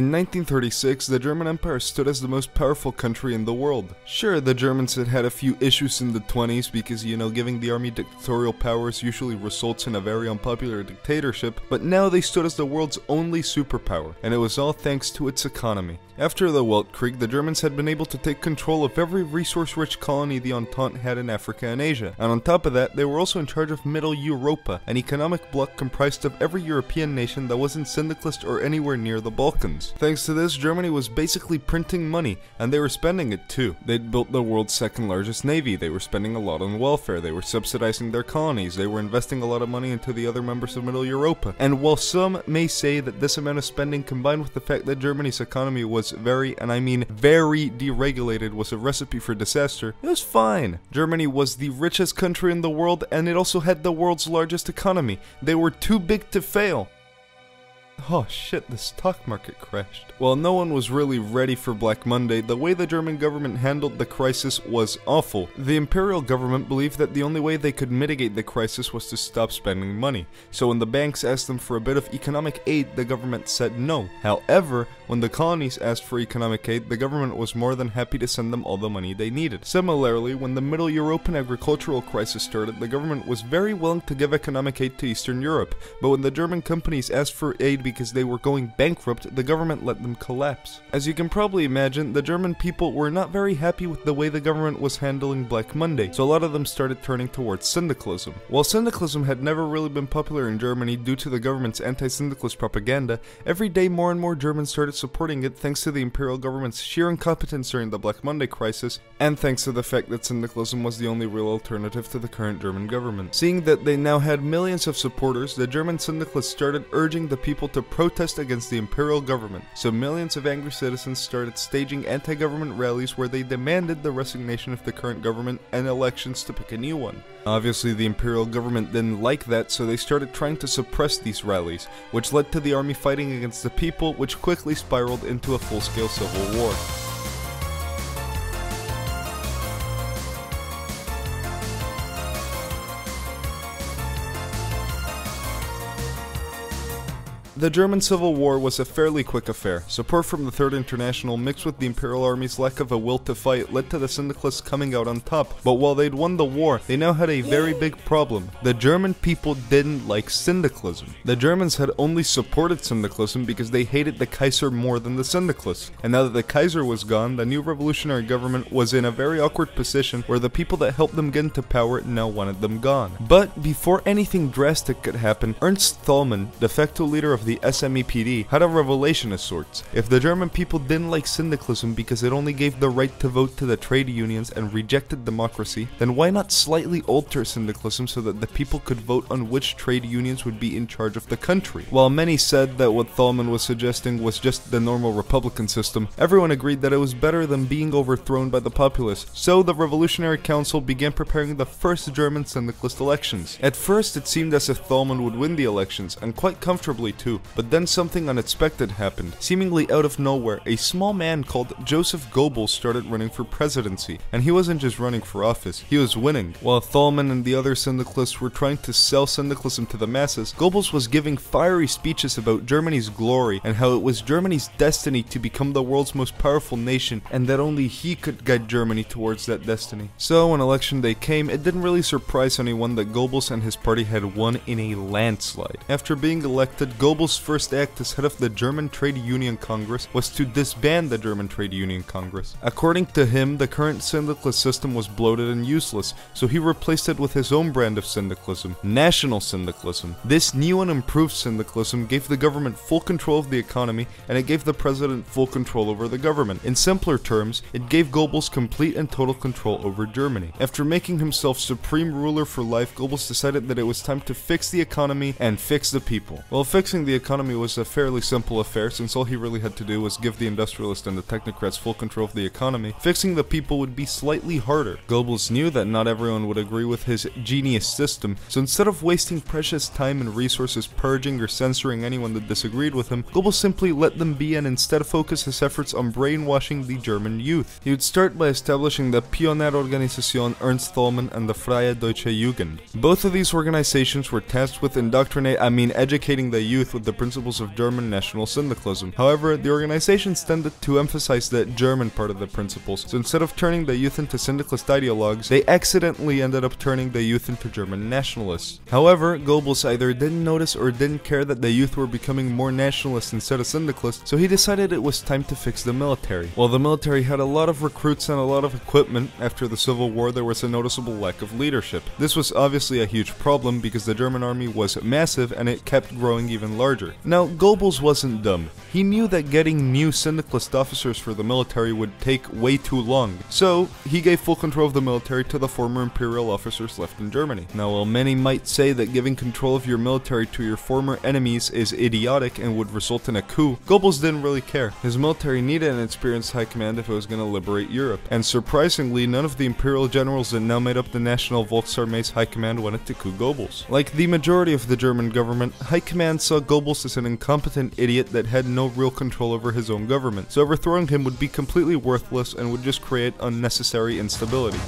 In 1936, the German Empire stood as the most powerful country in the world. Sure, the Germans had had a few issues in the 20s because, you know, giving the army dictatorial powers usually results in a very unpopular dictatorship, but now they stood as the world's only superpower, and it was all thanks to its economy. After the Weltkrieg, the Germans had been able to take control of every resource-rich colony the Entente had in Africa and Asia, and on top of that, they were also in charge of Middle Europa, an economic bloc comprised of every European nation that wasn't syndicalist or anywhere near the Balkans. Thanks to this, Germany was basically printing money, and they were spending it too. They'd built the world's second largest navy, they were spending a lot on welfare, they were subsidizing their colonies, they were investing a lot of money into the other members of Middle Europa. And while some may say that this amount of spending, combined with the fact that Germany's economy was very, and I mean very, deregulated, was a recipe for disaster, it was fine. Germany was the richest country in the world, and it also had the world's largest economy. They were too big to fail. Oh shit, the stock market crashed. While no one was really ready for Black Monday, the way the German government handled the crisis was awful. The imperial government believed that the only way they could mitigate the crisis was to stop spending money. So when the banks asked them for a bit of economic aid, the government said no. However, when the colonies asked for economic aid, the government was more than happy to send them all the money they needed. Similarly, when the Middle European agricultural crisis started, the government was very willing to give economic aid to Eastern Europe. But when the German companies asked for aid because they were going bankrupt, the government let them collapse. As you can probably imagine, the German people were not very happy with the way the government was handling Black Monday, so a lot of them started turning towards syndicalism. While syndicalism had never really been popular in Germany due to the government's anti-syndicalist propaganda, every day more and more Germans started supporting it thanks to the imperial government's sheer incompetence during the Black Monday crisis, and thanks to the fact that syndicalism was the only real alternative to the current German government. Seeing that they now had millions of supporters, the German syndicalists started urging the people to protest against the imperial government, so millions of angry citizens started staging anti-government rallies where they demanded the resignation of the current government and elections to pick a new one. Obviously, the imperial government didn't like that, so they started trying to suppress these rallies, which led to the army fighting against the people, which quickly spiraled into a full-scale civil war. The German Civil War was a fairly quick affair. Support from the Third International mixed with the Imperial Army's lack of a will to fight led to the syndicalists coming out on top, but while they'd won the war, they now had a very big problem. The German people didn't like syndicalism. The Germans had only supported syndicalism because they hated the Kaiser more than the syndicalists, and now that the Kaiser was gone, the new revolutionary government was in a very awkward position where the people that helped them get into power now wanted them gone. But before anything drastic could happen, Ernst Thälmann, de facto leader of the SMEPD, had a revelation of sorts. If the German people didn't like syndicalism because it only gave the right to vote to the trade unions and rejected democracy, then why not slightly alter syndicalism so that the people could vote on which trade unions would be in charge of the country? While many said that what Thälmann was suggesting was just the normal Republican system, everyone agreed that it was better than being overthrown by the populace, so the Revolutionary Council began preparing the first German syndicalist elections. At first it seemed as if Thälmann would win the elections, and quite comfortably too. But then something unexpected happened. Seemingly out of nowhere, a small man called Joseph Goebbels started running for presidency. And he wasn't just running for office, he was winning. While Thälmann and the other syndicalists were trying to sell syndicalism to the masses, Goebbels was giving fiery speeches about Germany's glory and how it was Germany's destiny to become the world's most powerful nation and that only he could guide Germany towards that destiny. So when election day came, it didn't really surprise anyone that Goebbels and his party had won in a landslide. After being elected, Goebbels' first act as head of the German Trade Union Congress was to disband the German Trade Union Congress. According to him, the current syndicalist system was bloated and useless, so he replaced it with his own brand of syndicalism, national syndicalism. This new and improved syndicalism gave the government full control of the economy, and it gave the president full control over the government. In simpler terms, it gave Goebbels complete and total control over Germany. After making himself supreme ruler for life, Goebbels decided that it was time to fix the economy and fix the people. While fixing the economy was a fairly simple affair, since all he really had to do was give the industrialists and the technocrats full control of the economy, fixing the people would be slightly harder. Goebbels knew that not everyone would agree with his genius system, so instead of wasting precious time and resources purging or censoring anyone that disagreed with him, Goebbels simply let them be and instead focused his efforts on brainwashing the German youth. He would start by establishing the Pionierorganisation Ernst Thälmann and the Freie Deutsche Jugend. Both of these organizations were tasked with educating the youth with with the principles of German national syndicalism. However, the organizations tended to emphasize the German part of the principles, so instead of turning the youth into syndicalist ideologues, they accidentally ended up turning the youth into German nationalists. However, Goebbels either didn't notice or didn't care that the youth were becoming more nationalist instead of syndicalist, so he decided it was time to fix the military. While the military had a lot of recruits and a lot of equipment, after the Civil War there was a noticeable lack of leadership. This was obviously a huge problem because the German army was massive and it kept growing even larger. Now, Goebbels wasn't dumb. He knew that getting new syndicalist officers for the military would take way too long, so he gave full control of the military to the former imperial officers left in Germany. Now, while many might say that giving control of your military to your former enemies is idiotic and would result in a coup, Goebbels didn't really care. His military needed an experienced high command if it was going to liberate Europe, and surprisingly, none of the imperial generals that now made up the National Volksarmee's high command wanted to coup Goebbels. Like the majority of the German government, high command saw Goebbels as an incompetent idiot that had no real control over his own government, so overthrowing him would be completely worthless and would just create unnecessary instability.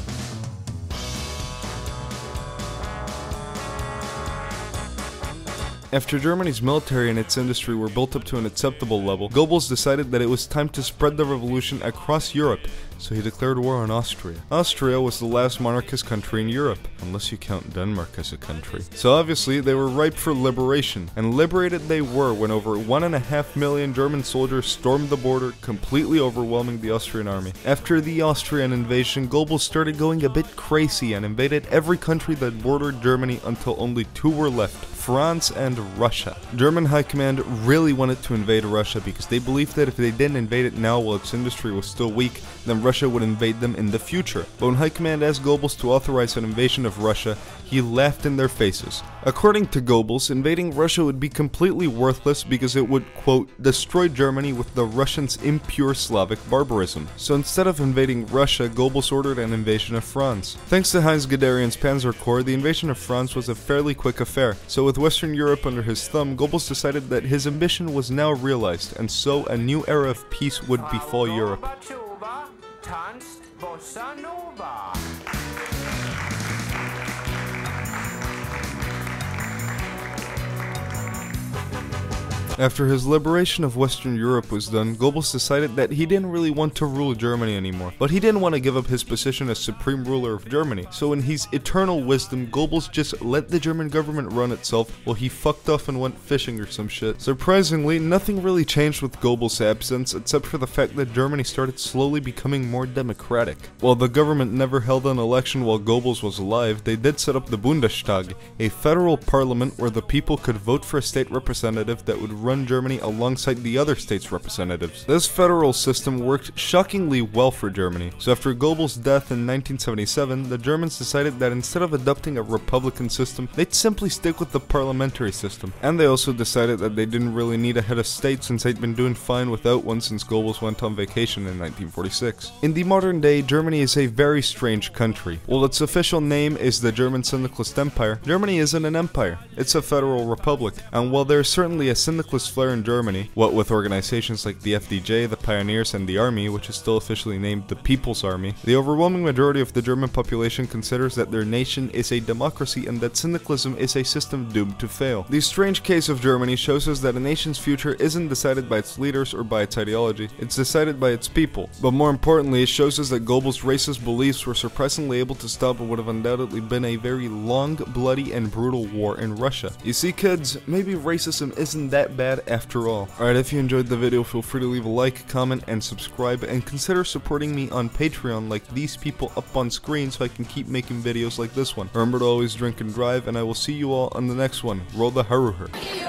After Germany's military and its industry were built up to an acceptable level, Goebbels decided that it was time to spread the revolution across Europe, so he declared war on Austria. Austria was the last monarchist country in Europe, unless you count Denmark as a country. So obviously they were ripe for liberation, and liberated they were when over 1.5 million German soldiers stormed the border, completely overwhelming the Austrian army. After the Austrian invasion, Goebbels started going a bit crazy and invaded every country that bordered Germany until only two were left: France and Russia. German high command really wanted to invade Russia because they believed that if they didn't invade it now while its industry was still weak, then Russia would invade them in the future. But when high command asked Goebbels to authorize an invasion of Russia, he laughed in their faces. According to Goebbels, invading Russia would be completely worthless because it would, quote, destroy Germany with the Russians' impure Slavic barbarism. So instead of invading Russia, Goebbels ordered an invasion of France. Thanks to Heinz Guderian's Panzer Corps, the invasion of France was a fairly quick affair, so with Western Europe under his thumb, Goebbels decided that his ambition was now realized, and so a new era of peace would befall Europe. After his liberation of Western Europe was done, Goebbels decided that he didn't really want to rule Germany anymore, but he didn't want to give up his position as supreme ruler of Germany. So in his eternal wisdom, Goebbels just let the German government run itself while he fucked off and went fishing or some shit. Surprisingly, nothing really changed with Goebbels' absence except for the fact that Germany started slowly becoming more democratic. While the government never held an election while Goebbels was alive, they did set up the Bundestag, a federal parliament where the people could vote for a state representative that would run Germany alongside the other states' representatives. This federal system worked shockingly well for Germany, so after Goebbels' death in 1977, the Germans decided that instead of adopting a republican system, they'd simply stick with the parliamentary system. And they also decided that they didn't really need a head of state since they'd been doing fine without one since Goebbels went on vacation in 1946. In the modern day, Germany is a very strange country. While its official name is the German Syndicalist Empire, Germany isn't an empire, it's a federal republic, and while there's certainly a syndicalist flair in Germany, what with organizations like the FDJ, the Pioneers, and the Army, which is still officially named the People's Army, the overwhelming majority of the German population considers that their nation is a democracy and that syndicalism is a system doomed to fail. The strange case of Germany shows us that a nation's future isn't decided by its leaders or by its ideology, it's decided by its people. But more importantly, it shows us that Goebbels' racist beliefs were surprisingly able to stop what would have undoubtedly been a very long, bloody, and brutal war in Russia. You see, kids, maybe racism isn't that bad after all. Alright, if you enjoyed the video, feel free to leave a like, comment, and subscribe, and consider supporting me on Patreon like these people up on screen so I can keep making videos like this one. Remember to always drink and drive, and I will see you all on the next one. Roll the haruher.